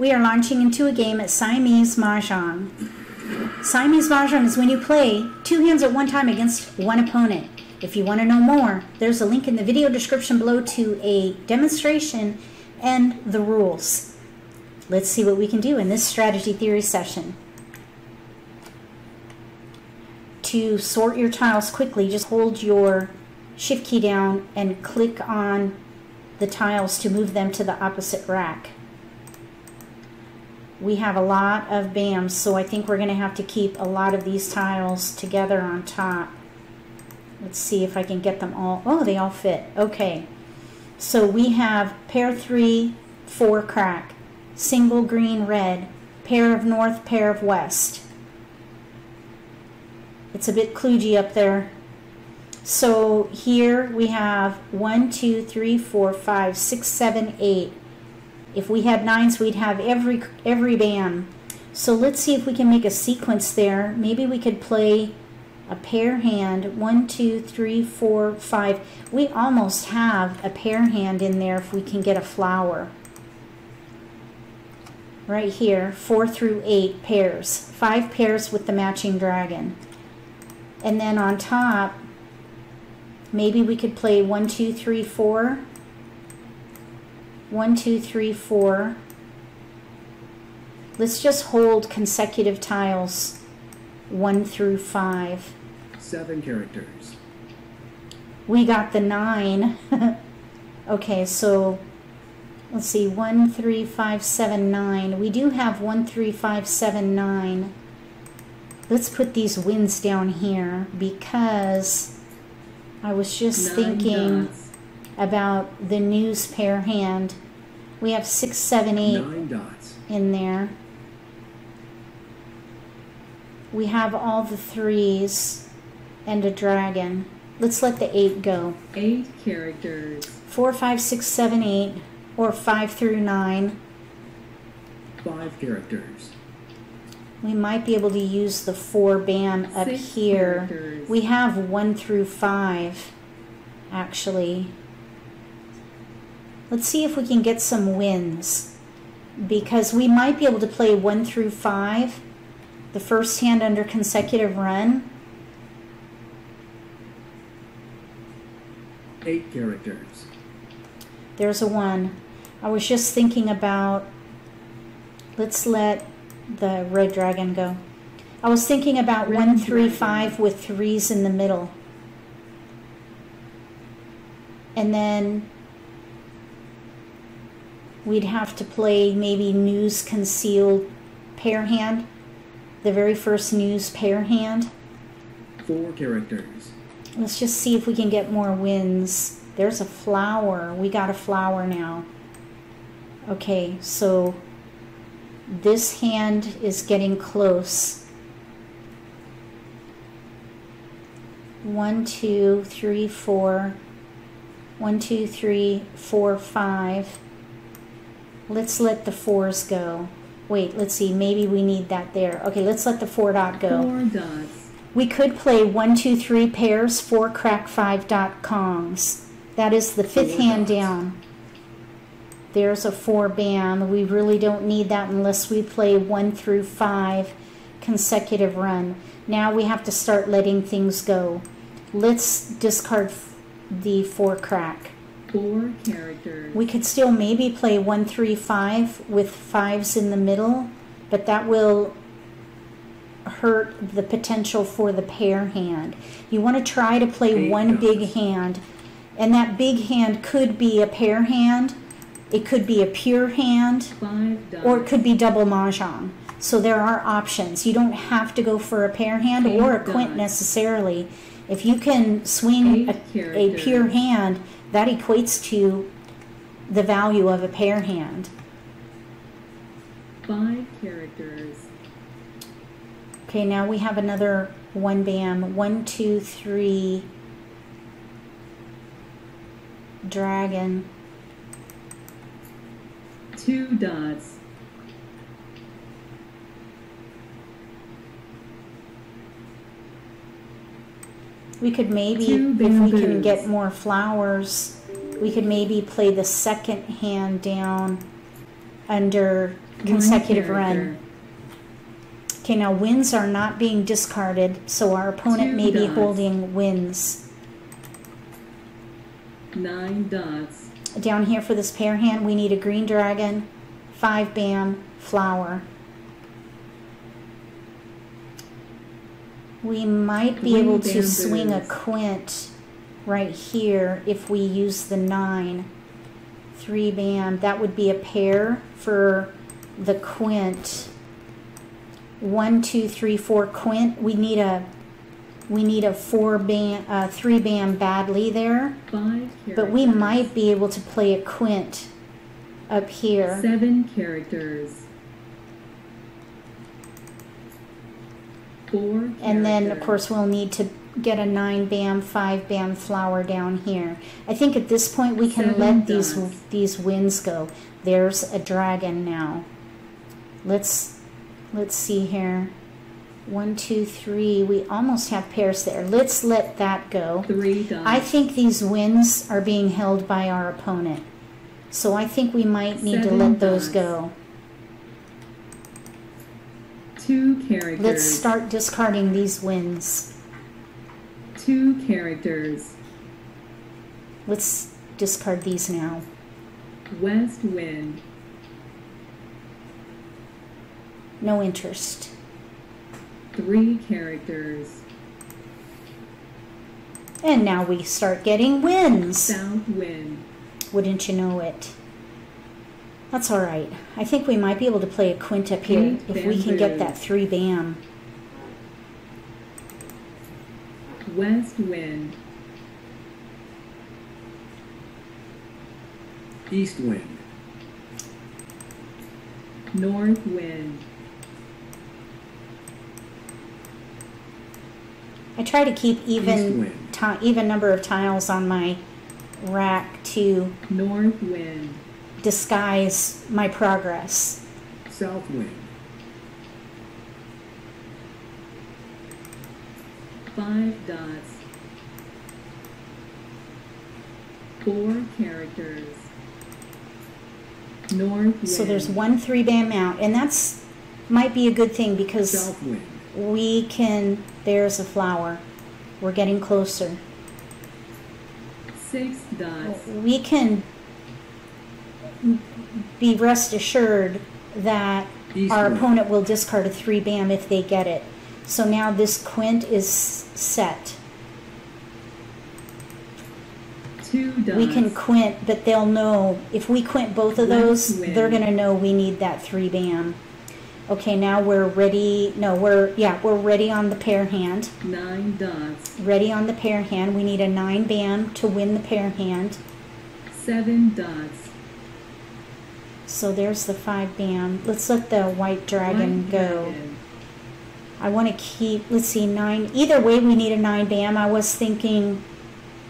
we are launching into a game at Siamese Mahjong. Siamese Mahjong is when you play two hands at one time against one opponent. If you want to know more, there's a link in the video description below to a demonstration and the rules. Let's see what we can do in this strategy theory session. To sort your tiles quickly, just hold your shift key down and click on the tiles to move them to the opposite rack. We have a lot of BAMs, so I think we're going to have to keep a lot of these tiles together on top. Let's see if I can get them all. Oh, they all fit. Okay. So we have pair 3, 4 crack, single green red, pair of north, pair of west. It's a bit kludgy up there. So here we have 1, 2, 3, 4, 5, 6, 7, 8. If we had 9s, we'd have every BAM. So let's see if we can make a sequence there. Maybe we could play a pair hand, 1, 2, 3, 4, 5. We almost have a pair hand in there if we can get a flower. Right here, 4 through 8 pairs. 5 pairs with the matching dragon. And then on top, maybe we could play 1, 2, 3, 4. 1, 2, 3, 4. Let's just hold consecutive tiles 1 through 5. 7 characters. We got the 9. Okay, so let's see. 1, 3, 5, 7, 9. We do have 1, 3, 5, 7, 9. Let's put these wins down here because I was just thinking dots. About the news pair hand. We have 6, 7, 8 dots in there. We have all the 3s and a dragon. Let's let the 8 go. 8 characters. 4, 5, 6, 7, 8, or 5 through 9. 5 characters. We might be able to use the 4 BAM up here. Characters. We have 1 through 5, actually. Let's see if we can get some wins, because we might be able to play 1 through 5, the first hand under consecutive run. 8 characters. There's a 1. I was just thinking about, let's let the red dragon go. I was thinking about red 1, 3, dragon. 5 with 3s in the middle. And then we'd have to play maybe news concealed pair hand. The very first news pair hand. 4 characters. Let's just see if we can get more wins. There's a flower. We got a flower now. Okay, so this hand is getting close. 1, 2, 3, 4. 1, 2, 3, 4, 5. Let's let the 4s go. Wait, let's see. Maybe we need that there. Okay, let's let the 4 dot go. 4 dots. We could play 1, 2, 3 pairs, 4 crack, 5 dot Kongs. That is the 5th hand down. There's a 4 BAM. We really don't need that unless we play 1 through 5 consecutive run. Now we have to start letting things go. Let's discard the 4 crack. 4 characters. We could still maybe play 1, 3, 5 with 5s in the middle, but that will hurt the potential for the pair hand. You want to try to play one big hand, and that big hand could be a pair hand, it could be a pure hand, or it could be double mahjong. So there are options. You don't have to go for a pair hand or a quint necessarily. If you can swing a pure hand, that equates to the value of a pair hand. 5 characters. Okay, now we have another 1 BAM. 1, 2, 3 dragon. 2 dots. We could maybe, if we can get more flowers, we could maybe play the second hand down under consecutive run. Okay, now wins are not being discarded, so our opponent may be holding wins. 9 dots. Down here for this pair hand, we need a green dragon, 5 bam, flower. We might be able to swing a quint right here if we use the 9. 3 bam, that would be a pair for the quint. 1, 2, 3, 4 quint. We need a 4 bam, 3 bam badly there. 5 characters. But we might be able to play a quint up here. 7 characters. 4 characters. And then of course we'll need to get a 9 bam, 5 bam flower down here. I think at this point we can let these wins go. There's a dragon now. Let's see here. 1, 2, 3. We almost have pairs there. Let's let that go. 3 dots. I think these wins are being held by our opponent. So I think we might need to let those go. 2 characters. Let's start discarding these wins. 2 characters. Let's discard these now. West wind. No interest. 3 characters. And now we start getting wins. South wind. Wouldn't you know it? That's all right. I think we might be able to play a quint up here if we can get that 3 bam. West wind. East wind. North wind. I try to keep even number of tiles on my rack to north wind disguise my progress. South wind. 5 dots. 4 characters. North wind. So there's 1 3 bam out, and that's might be a good thing because south wind. We can, there's a flower. We're getting closer. 6 dots. We can be rest assured that our opponent will discard a 3 bam if they get it. So now this quint is set. 2 dots. We can quint, but they'll know. If we quint both of those, they're going to know we need that 3 bam. Okay, now we're ready. No, we're ready on the pair hand. 9 dots. Ready on the pair hand. We need a 9 bam to win the pair hand. 7 dots. So there's the 5 bam. Let's let the white dragon go. I want to keep, let's see, 9. Either way, we need a 9 bam. I was thinking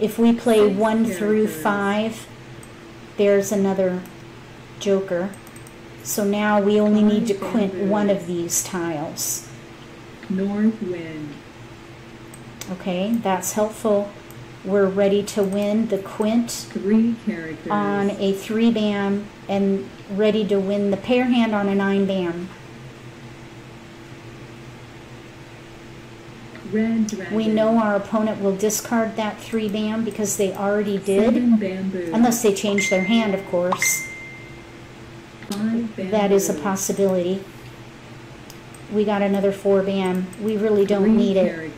if we play 1 through 5, there's another joker. So now we only need to quint one of these tiles. North wind. Okay, that's helpful. We're ready to win the quint. 3 characters. On a 3 bam and ready to win the pair hand on a 9 bam. Red dragon. We know our opponent will discard that 3 bam because they already did. 7 bamboo. Unless they change their hand, of course. That is a possibility. We got another 4 bam. We really don't need it.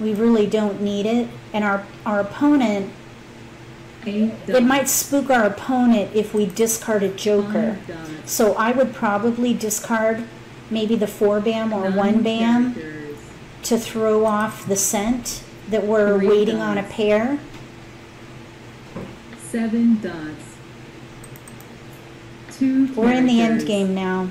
We really don't need it. And our opponent, it might spook our opponent if we discard a joker. So I would probably discard maybe the 4 bam or 1 bam to throw off the scent that we're waiting on a pair. 7 dots. We're in the end game now.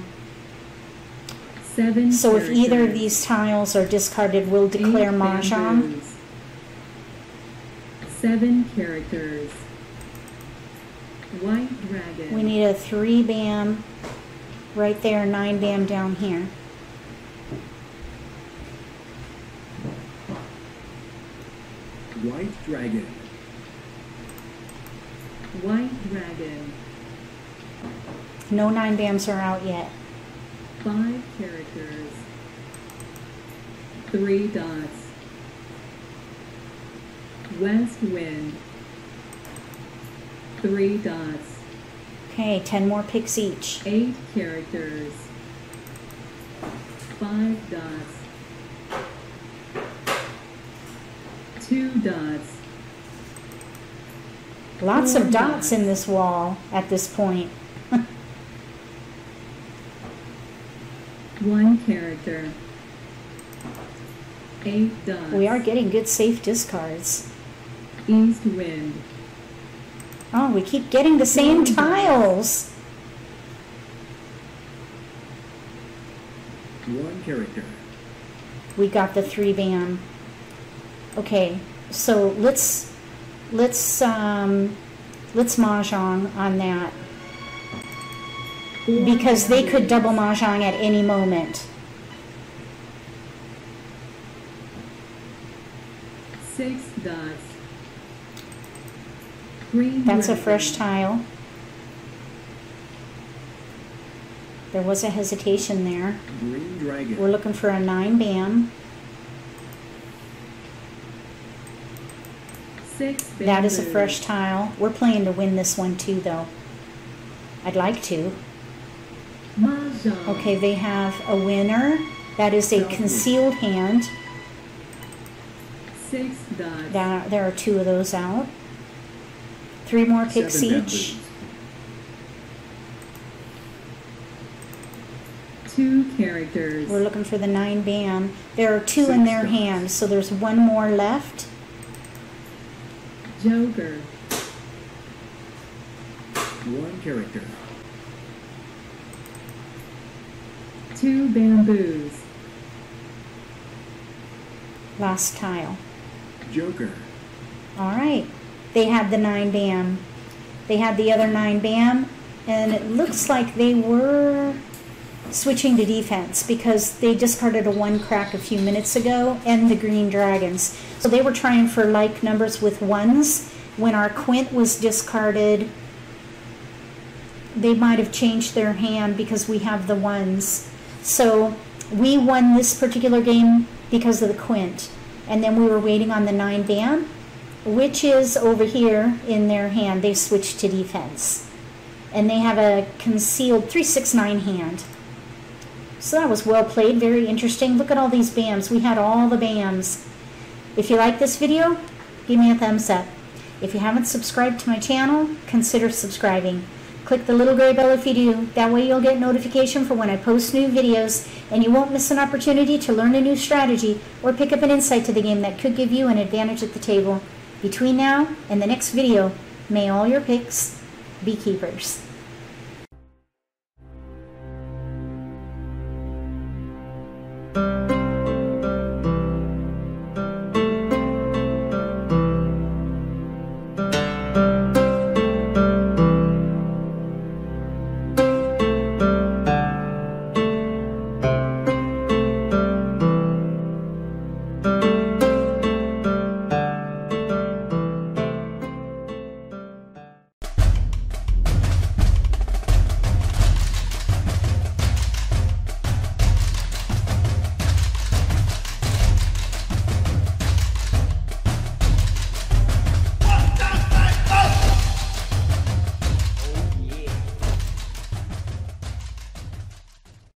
7 characters. So if either of these tiles are discarded, we'll declare Mahjong. 7 characters. White dragon. We need a 3 bam right there, 9 bam down here. 8 No 9 bams are out yet. 5 characters. 3 dots. West wind. 3 dots. Okay, 10 more picks each. 8 characters. 5 dots. 2 dots. Lots of dots in this wall at this point. 1 character. 8 dots. We are getting good safe discards. East wind. Oh, we keep getting the same tiles. 1 character. We got the 3 bam. Okay, so let's mahjong on that, because they could double mahjong at any moment. 6 dots. That's a fresh tile. There was a hesitation there. Green dragon. We're looking for a 9 bam. 6 bam. That is a fresh tile. We're playing to win this one too, though. I'd like to. Mahjong. Okay, they have a winner. That is a concealed hand. 6 dots. There are 2 of those out. 3 more picks 7 each. 2 characters. We're looking for the 9 bam. There are 2 in their hands, so there's 1 more left. Joker. 1 character. 2 bamboos. Last tile. Joker. All right. They had the 9 bam. They had the other 9 bam, and it looks like they were switching to defense because they discarded a 1 crack a few minutes ago and the green dragons. So they were trying for like numbers with 1s. When our quint was discarded, they might have changed their hand because we have the 1s. So we won this particular game because of the quint. And then we were waiting on the 9 bam, which is over here in their hand. They switched to defense. And they have a concealed 3-6-9 hand. So that was well played, very interesting. Look at all these bams. We had all the bams. If you like this video, give me a thumbs up. If you haven't subscribed to my channel, consider subscribing. Click the little gray bell if you do. That way you'll get notification for when I post new videos, and you won't miss an opportunity to learn a new strategy or pick up an insight to the game that could give you an advantage at the table. Between now and the next video, may all your picks be keepers.